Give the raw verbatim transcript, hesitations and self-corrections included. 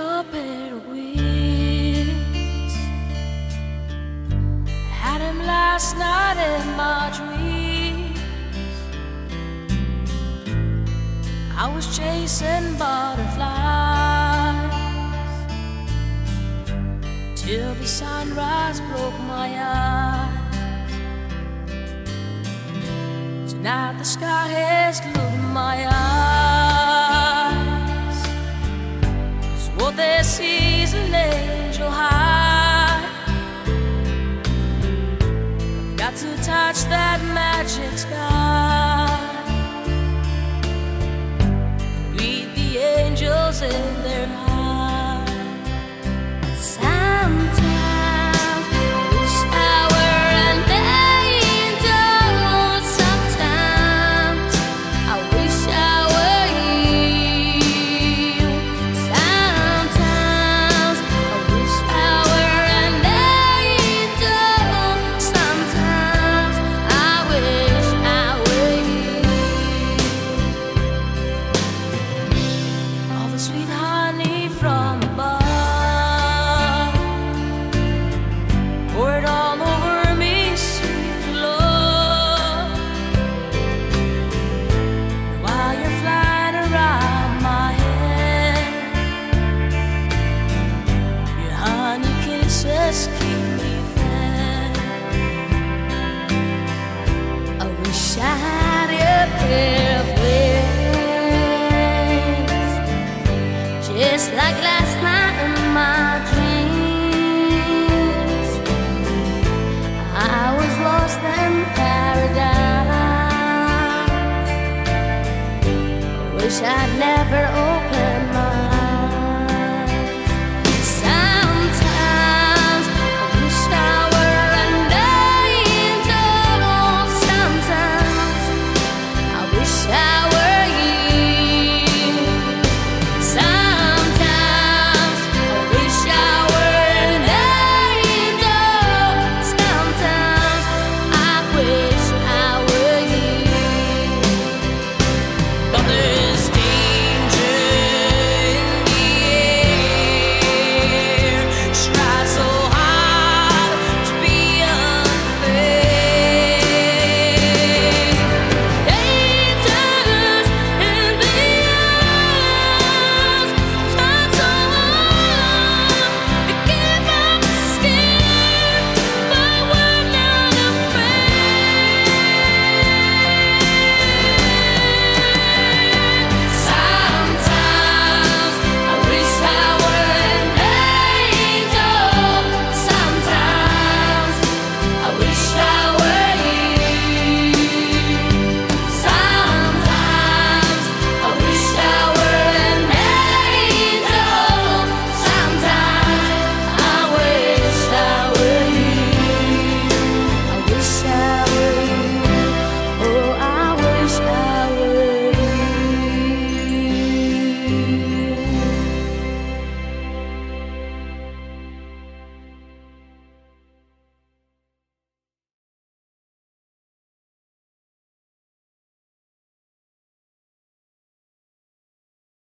your better wits. Had him last night in my dreams. I was chasing butterflies till the sunrise broke my eyes. Tonight the sky has glued my eyes. What they see is an angel high. Got to touch that magic sky. Read the angels in their eyes. Sometimes I wish I were an angel. Sometimes I wish I were you. Sweet honey from above, pour it all over me, sweet love. While you're flying around my head, your honey kisses.